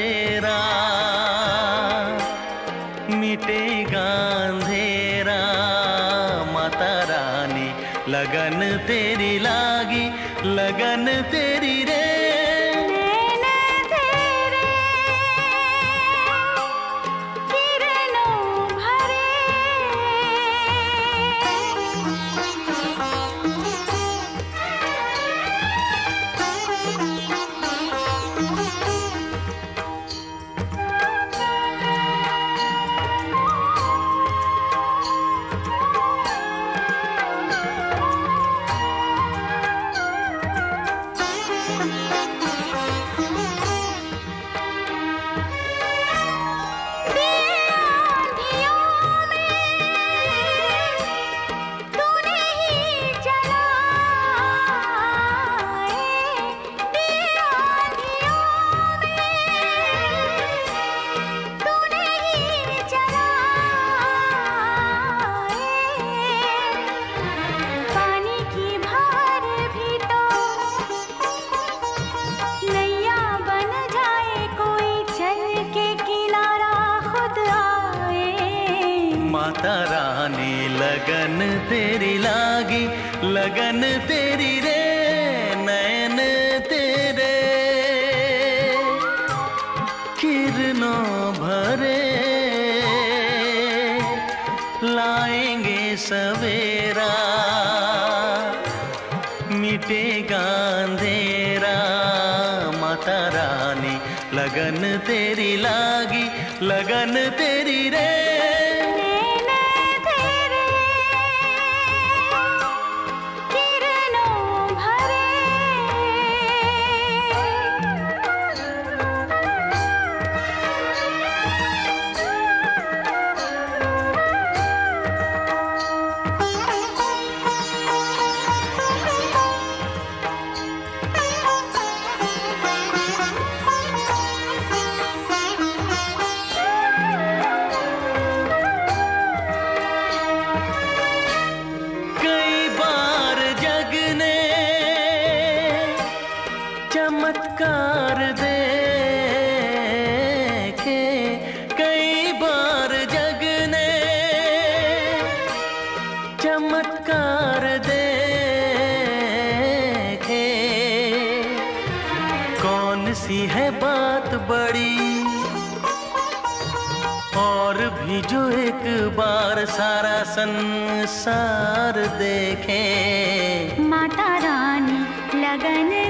तेरा मिटेगा अंधेरा। माता रानी लगन तेरी लागी, लगन तेरी रे माता रानी लगन तेरी लागी, लगन तेरी रे नैन तेरे किरणों भरे। लाएंगे सवेरा मिटेगा अंधेरा। माता रानी लगन तेरी लागी, लगन तेरी रे चमत्कार देखे। कई बार जग ने चमत्कार देखे। कौन सी है बात बड़ी और भी जो एक बार सारा संसार देखे। माता रानी लगन